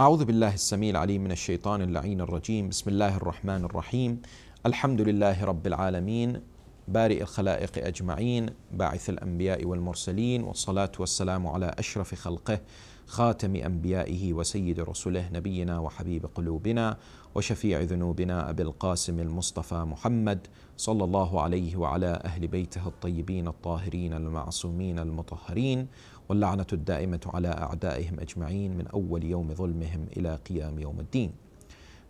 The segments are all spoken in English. أعوذ بالله السميع العليم من الشيطان اللعين الرجيم بسم الله الرحمن الرحيم الحمد لله رب العالمين بارئ الخلائق أجمعين باعث الأنبياء والمرسلين والصلاة والسلام على أشرف خلقه خاتم أنبيائه وسيد رسله نبينا وحبيب قلوبنا وشفيع ذنوبنا أبي القاسم المصطفى محمد صلى الله عليه وعلى أهل بيته الطيبين الطاهرين المعصومين المطهرين واللعنة الدائمة على أعدائهم أجمعين من أول يوم ظلمهم إلى قيام يوم الدين.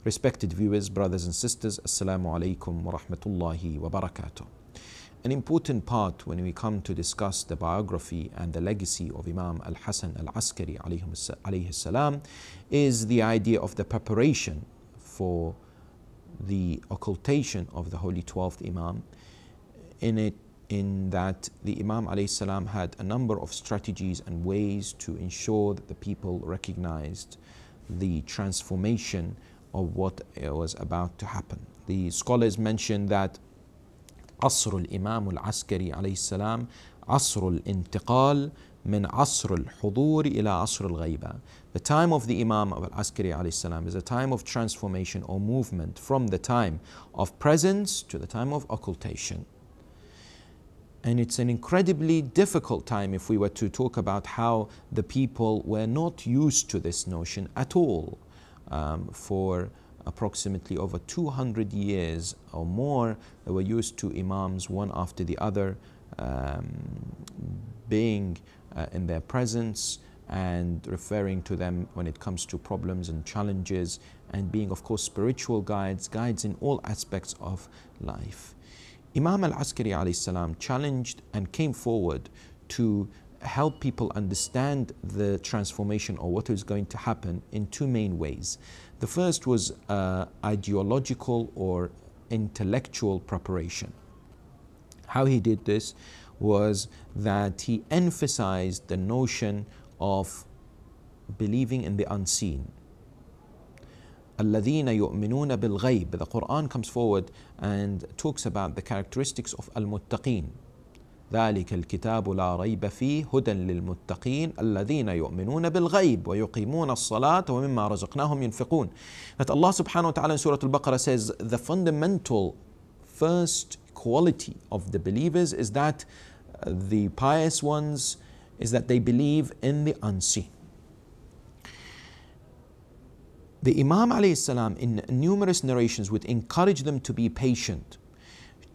Respected viewers, brothers and sisters, Assalamu alaikum wa rahmatullahi wa barakatuh. An important part when we come to discuss the biography and the legacy of Imam Al Hassan Al Askari alayhi salam is the idea of the preparation for the occultation of the Holy 12th Imam. In that the Imam alayhi salam had a number of strategies and ways to ensure that the people recognized the transformation of what was about to happen. The scholars mention that Asr al-Imam al-Askari alayhi salam, Asr al-Intiqal, min Asr al-Hudur ila Asr al-Ghayba. The time of the Imam al-Askari alayhi salam is a time of transformation or movement from the time of presence to the time of occultation. And it's an incredibly difficult time if we were to talk about how the people were not used to this notion at all. For approximately over 200 years or more, they were used to imams one after the other being in their presence and referring to them when it comes to problems and challenges, and being, of course, spiritual guides in all aspects of life. Imam al-Askari alayhi salam challenged and came forward to help people understand the transformation or what is going to happen in two main ways. The first was ideological or intellectual preparation. How he did this was that he emphasized the notion of believing in the unseen. الَّذِينَ يُؤْمِنُونَ بِالْغَيْبِ. The Quran comes forward and talks about the characteristics of al-Muttaqeen. ذلك الكتاب لا ريب فيه هدى للمتقين الذين يؤمنون بالغيب ويقيمون الصلاة ومما رزقناهم ينفقون. That Allah subhanahu wa ta'ala in Surah Al-Baqarah says the fundamental first quality of the believers is that the pious ones is that they believe in the unseen. The Imam alayhi salam in numerous narrations would encourage them to be patient,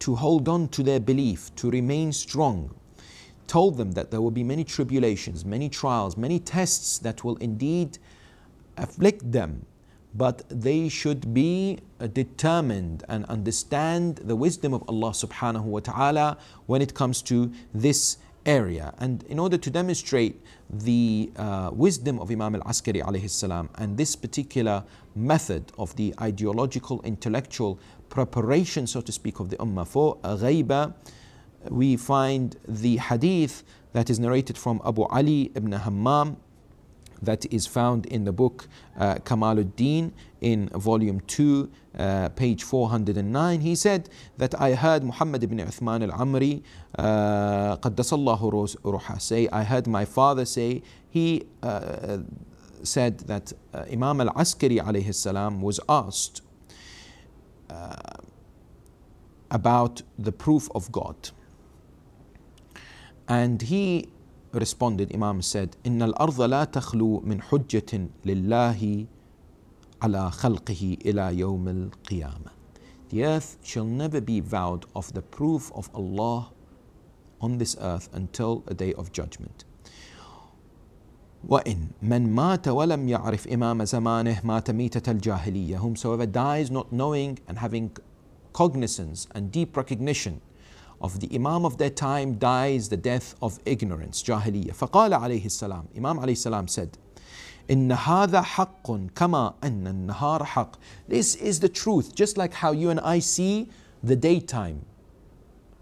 to hold on to their belief, to remain strong, told them that there will be many tribulations, many trials, many tests that will indeed afflict them, but they should be determined and understand the wisdom of Allah subhanahu wa ta'ala when it comes to this area. And in order to demonstrate the wisdom of Imam al-Askari alayhi salam and this particular method of the ideological, intellectual preparation, so to speak, of the ummah for ghaiba, we find the hadith that is narrated from Abu Ali ibn Hammam that is found in the book Kamaluddin in volume 2, page 409. He said that I heard Muhammad ibn Uthman al-Amri qaddasallahu ruha say, I heard my father say, he said that Imam al-Askari alayhi salam was asked about the proof of God, and he responded, Imam said, إن الأرض لا تخلو من حجة لله على خلقه إلى يوم القيامة. The earth shall never be void of the proof of Allah on this earth until a day of judgment. وَإِنْ مَنْ مَاتَ وَلَمْ يَعْرِفْ إِمَامَ زَمَانِهِ مَاتَ مِيتَةَ الْجَاهِلِيَّةِ. Whomsoever dies not knowing and having cognizance and deep recognition of the Imam of their time dies the death of ignorance, jahiliyyah. فَقَالَ عَلَيْهِ السَّلَامِ. Imam alayhi salam said, إِنَّ هَذَا حَقٌّ كَمَا أَنَّ النَّهَارَ حَقٌّ. This is the truth, just like how you and I see the daytime.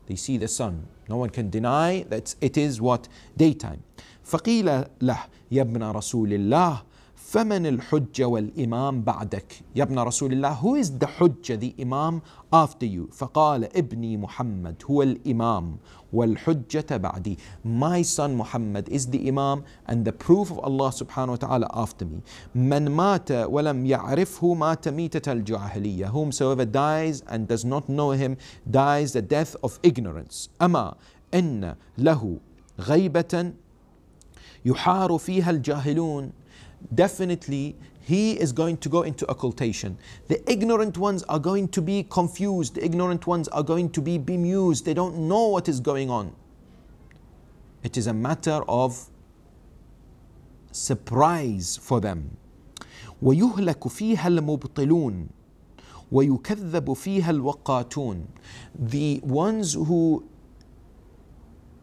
They see the sun. No one can deny that it is what? Daytime. فَقِيلَ لَهِ يَا ابْنَ رَسُولِ اللَّهِ فَمَنِ الْحُجَّ وَالْإِمَامِ بَعْدَكِ Ya Ibn Rasulullah, who is the Hujjah, the Imam, after you? فَقَالَ إِبْنِي مُحَمَّدْ هُوَ الْإِمَامِ وَالْحُجَّةَ بَعْدِي My son Muhammad is the Imam and the proof of Allah subhanahu wa ta'ala after me. مَنْ مَاتَ وَلَمْ يَعْرِفْهُ مَاتَ مِيتَةَ الْجَاهِلِيَّةِ Whomsoever dies and does not know him, dies the death of ignorance. أَمَا إِنَّ لَهُ غَيْبَةً يُحَارُ فِيهَا الْجَاهِلُونَ Definitely, he is going to go into occultation. The ignorant ones are going to be confused. The ignorant ones are going to be bemused. They don't know what is going on. It is a matter of surprise for them. وَيُهْلَكُ فِيهَا الْمُبْطِلُونَ وَيُكَذَّبُ فِيهَا الْوَقَّاتُونَ The ones who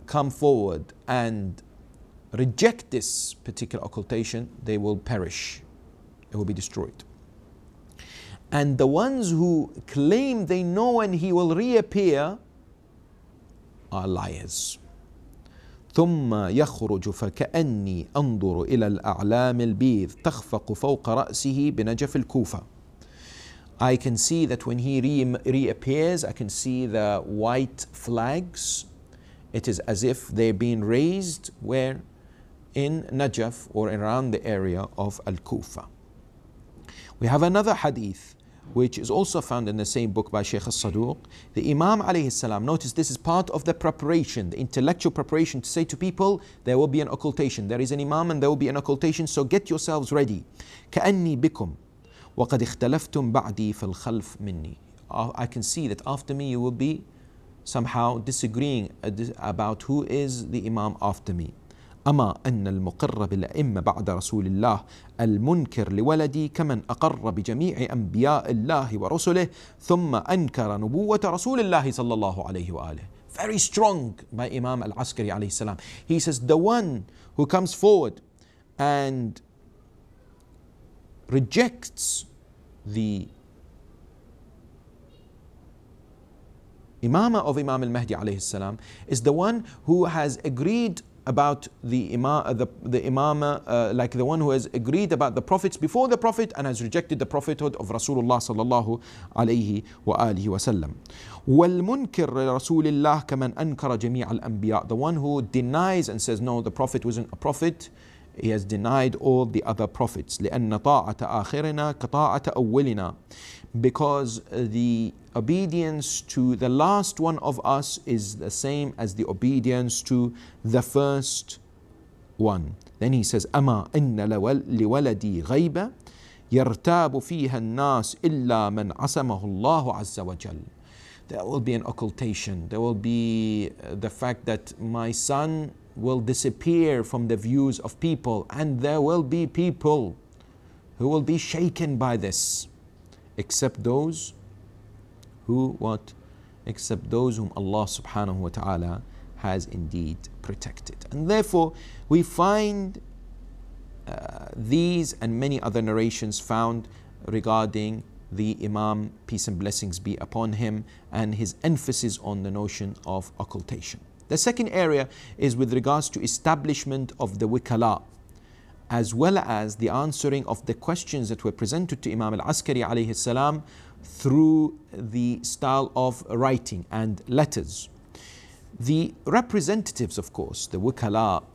come forward and reject this particular occultation, they will perish. They will be destroyed. And the ones who claim they know and he will reappear are liars. ثم يخرج فكأني أنظر إلى الأعلام البيض تخفق فوق رأسه بنجف الكوفة. I can see that when he reappears, I can see the white flags. It is as if they're being raised where? In Najaf or around the area of Al-Kufa. We have another hadith which is also found in the same book by Sheikh al-Sadiq. The Imam alayhi salam, notice this is part of the preparation, the intellectual preparation to say to people, there will be an occultation. There is an Imam and there will be an occultation, so get yourselves ready. كَأَنِّي بِكُمْ وَقَدْ اِخْتَلَفْتُمْ بَعْدِي فَالْخَلْفِ مِنِّي I can see that after me you will be somehow disagreeing about who is the Imam after me. أما أن المقر بالأئمة بعد رسول الله المنكر لولدي كمن أقر بجميع أنبياء الله ورسله ثم أنكر نبوة رسول الله صلى الله عليه وآله. Very strong by Imam Al Askari عليه السلام. He says the one who comes forward and rejects the Imamah of Imam Al Mahdi alayhi salam is the one who has agreed about the Imamah, like the one who has agreed about the prophets before the prophet and has rejected the prophethood of Rasulullah sallallahu alayhi wa alihi wa sallam. وَالْمُنْكِرْ لِرَسُولِ اللَّهِ كَمَنْ أَنْكَرَ جَمِيعَ الْأَنْبِيَاءِ The one who denies and says, no, the prophet wasn't a prophet. He has denied all the other prophets. لأن طاعة آخرنا كطاعة أولنا Because the obedience to the last one of us is the same as the obedience to the first one. Then he says, أما إن لولدي غيبة يرتاب فيها الناس إلا من عصمه الله عز وجل. There will be an occultation. There will be the fact that my son will disappear from the views of people, and there will be people who will be shaken by this, except those who what? Except those whom Allah subhanahu wa ta'ala has indeed protected. And therefore we find these and many other narrations found regarding the Imam, peace and blessings be upon him, and his emphasis on the notion of occultation. The second area is with regards to establishment of the wikala, as well as the answering of the questions that were presented to Imam al-Askari alayhi salam through the style of writing and letters. The representatives, of course, the wikala,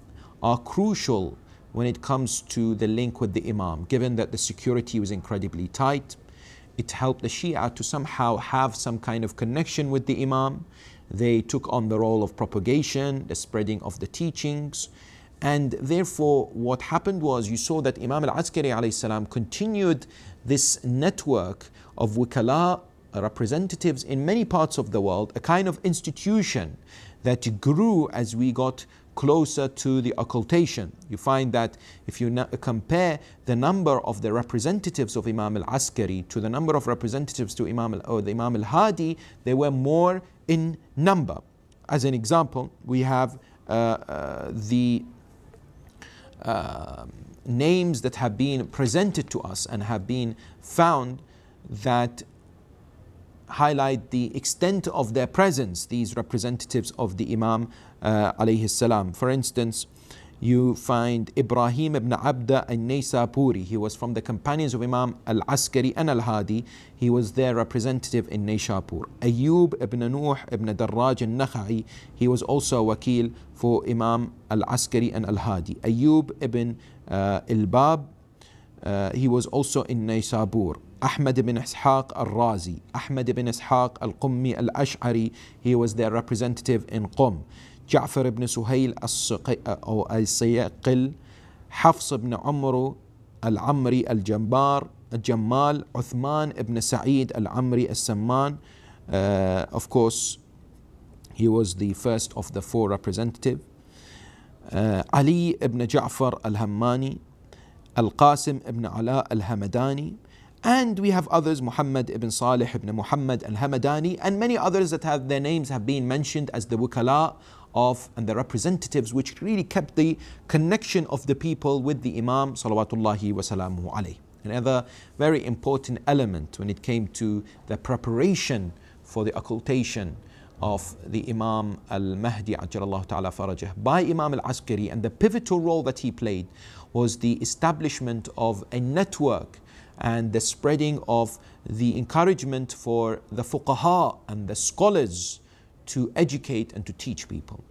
are crucial when it comes to the link with the Imam, given that the security was incredibly tight. It helped the Shia to somehow have some kind of connection with the Imam. They took on the role of propagation, the spreading of the teachings, and therefore what happened was you saw that Imam al-Askari alayhi salam continued this network of wukala representatives in many parts of the world, a kind of institution that grew as we got closer to the occultation. You find that if you compare the number of the representatives of Imam al-Askari to the number of representatives to Imam al-Hadi, they were more in number. As an example, we have the names that have been presented to us and have been found that highlight the extent of their presence, these representatives of the Imam alayhi salam. For instance, you find Ibrahim ibn Abda al-Naysapuri. He was from the companions of Imam al-Askari and al-Hadi. He was their representative in Naishapur. Ayyub ibn Nuh ibn Darraj al-Nakhai. He was also a wakil for Imam al-Askari and al-Hadi. Ayyub ibn al-Bab. He was also in Naysabur. Ahmad ibn Ishaq al-Razi, Ahmad ibn Ishaq al-Qummi al-Ash'ari, he was their representative in Qum. Ja'far ibn Suhael al-Siaqil, Hafs ibn Umru al-Amri al-Jambar, al-Jammal, Uthman ibn Sa'eed al-Amri al-Samman. Of course, he was the first of the four representatives. Ali ibn Ja'far al-Hammani, Al-Qasim ibn Ala al-Hamadani, and we have others, Muhammad ibn Saleh ibn Muhammad al-Hamadani, and many others that have their names have been mentioned as the wukala of and the representatives, which really kept the connection of the people with the Imam salawatullahi wa salamu alayhi. Another very important element when it came to the preparation for the occultation of the Imam al-Mahdi ajjalallahu ta'ala farajah by Imam al-Askari, and the pivotal role that he played was the establishment of a network and the spreading of the encouragement for the fuqaha and the scholars to educate and to teach people.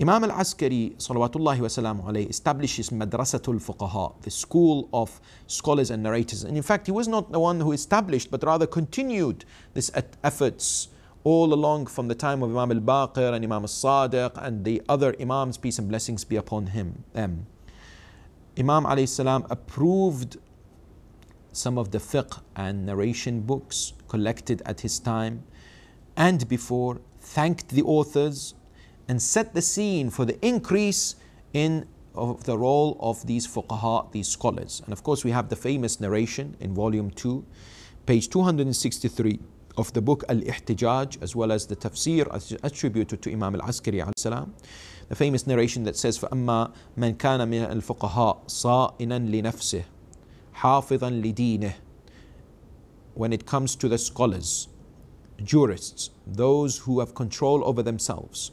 Imam al-Askari salawatullahi wa salamu alayhi establishes Madrasatul fuqaha, the school of scholars and narrators. And in fact, he was not the one who established, but rather continued this efforts all along from the time of Imam al-Baqir and Imam al-Sadiq and the other Imams, peace and blessings be upon him. Imam alayhi salam approved some of the fiqh and narration books collected at his time and before, thanked the authors, and set the scene for the increase in of the role of these fuqaha, these scholars. And of course, we have the famous narration in volume 2, page 263. Of the book Al-Ihtijaj, as well as the tafsir attributed to Imam al-Askari alayhi salam, the famous narration that says, فَأَمَّا مَنْ كَانَ مِنَ الْفُقَهَاءِ صَائِنًا لِنَفْسِهِ حَافِظًا لِدِينِهِ. When it comes to the scholars, jurists, those who have control over themselves,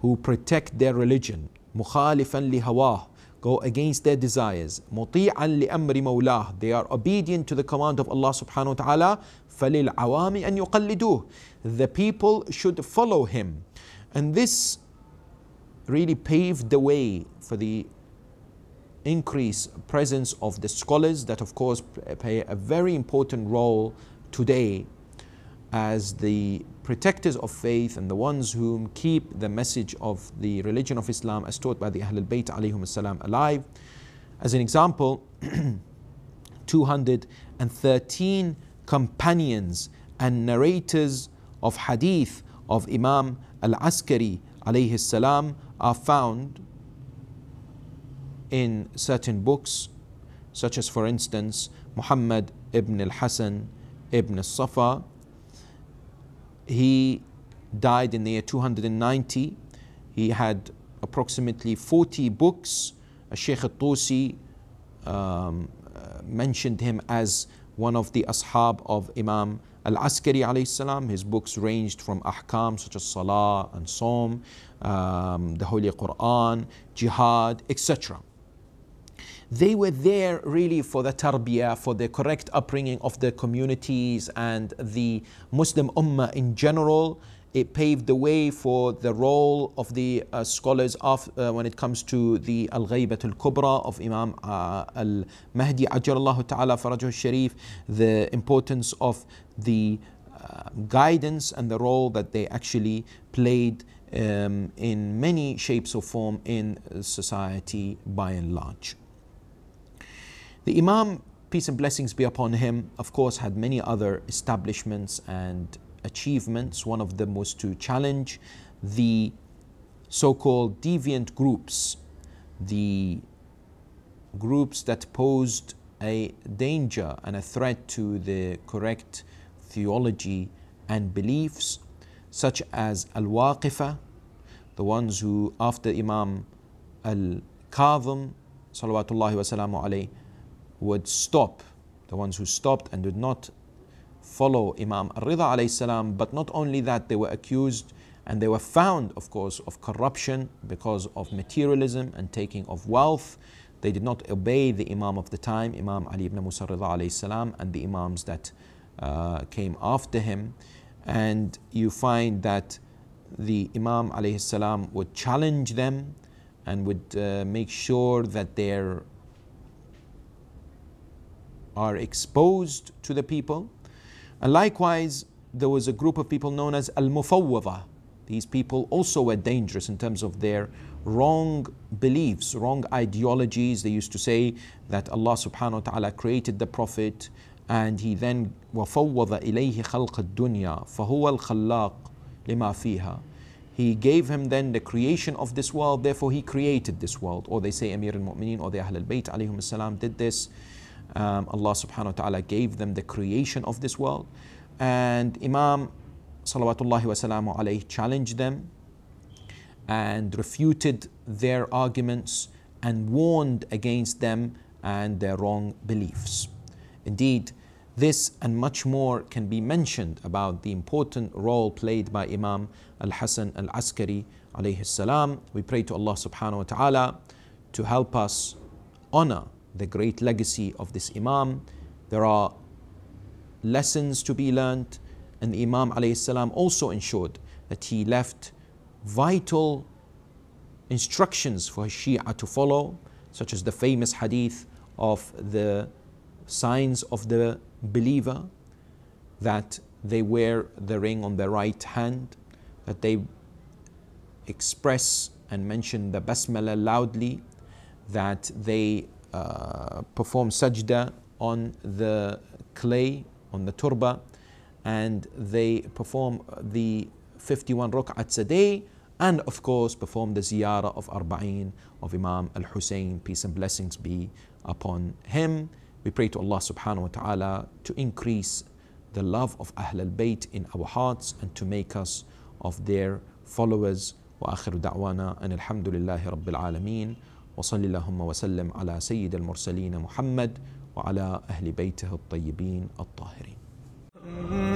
who protect their religion, مُخَالِفًا لِهَوَاهِ, go against their desires, مُطِيعًا لِأَمْرِ مَوْلَاهِ, they are obedient to the command of Allah subhanahu wa ta'ala, فَلِلْعَوَامِ أَنْ يُقَلِّدُوهُ, the people should follow him. And this really paved the way for the increased presence of the scholars that of course play a very important role today as the protectors of faith and the ones whom keep the message of the religion of Islam as taught by the Ahl al-Bayt alayhum salam alive. As an example, 213 companions and narrators of hadith of Imam al-Askari alayhi salam are found in certain books, such as for instance Muhammad ibn al Hassan ibn al-Safa. He died in the year 290. He had approximately 40 books. Sheikh al-Tusi mentioned him as one of the ashab of Imam al-Askari alayhi salam. His books ranged from ahkam such as salah and psalm, the Holy Quran, jihad, etc. They were there really for the tarbiyah, for the correct upbringing of the communities and the Muslim ummah in general. It paved the way for the role of the scholars of, when it comes to the Al-Ghaybatul-Kubra of Imam al-Mahdi ajjalallahu ta'ala farajahu sharif, the importance of the guidance and the role that they actually played in many shapes or form in society by and large. The Imam, peace and blessings be upon him, of course had many other establishments and achievements. One of them was to challenge the so-called deviant groups, the groups that posed a danger and a threat to the correct theology and beliefs, such as al-waqifah, the ones who after Imam al-Kadhim salawatullahi wa salamu alayhi would stop, the ones who stopped and did not follow Imam al-Rida alayhi salam. But not only that, they were accused And they were found, of course, of corruption because of materialism and taking of wealth. They did not obey the Imam of the time, Imam Ali ibn Musa Rida alayhi salam, and the Imams that came after him. And you find that the Imam alayhi salam would challenge them and would make sure that they are exposed to the people. And likewise, there was a group of people known as al-Mufawwada. These people also were dangerous in terms of their wrong beliefs, wrong ideologies. They used to say that Allah subhanahu wa ta'ala created the Prophet and he then وَفَوَّضَ إِلَيْهِ خَلْقَ الدُّنْيَا فَهُوَ الْخَلَّاقِ لِمَا فِيهَا. He gave him then the creation of this world, therefore he created this world. Or they say Amir al-Mu'mineen or the Ahl al-Bayt alayhum as-salam did this. Allah subhanahu wa ta'ala gave them the creation of this world. And Imam salawatullahi wa salamu alayhi challenged them and refuted their arguments and warned against them and their wrong beliefs. Indeed, this and much more can be mentioned about the important role played by Imam Al Hassan Al Askari alayhi salam. We pray to Allah subhanahu wa ta'ala to help us honor the great legacy of this Imam. There are lessons to be learned, and the Imam alayhi salam also ensured that he left vital instructions for his Shia to follow, such as the famous hadith of the signs of the believer, that they wear the ring on their right hand, that they express and mention the basmala loudly, that they perform sajda on the clay, on the turba, and they perform the 51 rak'ats a day, and of course perform the ziyarah of Arba'een of Imam al-Hussein, peace and blessings be upon him. We pray to Allah subhanahu wa ta'ala to increase the love of Ahl al-Bayt in our hearts and to make us of their followers. Wa akhiru da'wana and alhamdulillahi rabbil alameen. Wa salli Allahumma wa sallam ala sayyid al-mursaleen Muhammad wa ala ahli baytihi al-tayyibeen al-tahireen.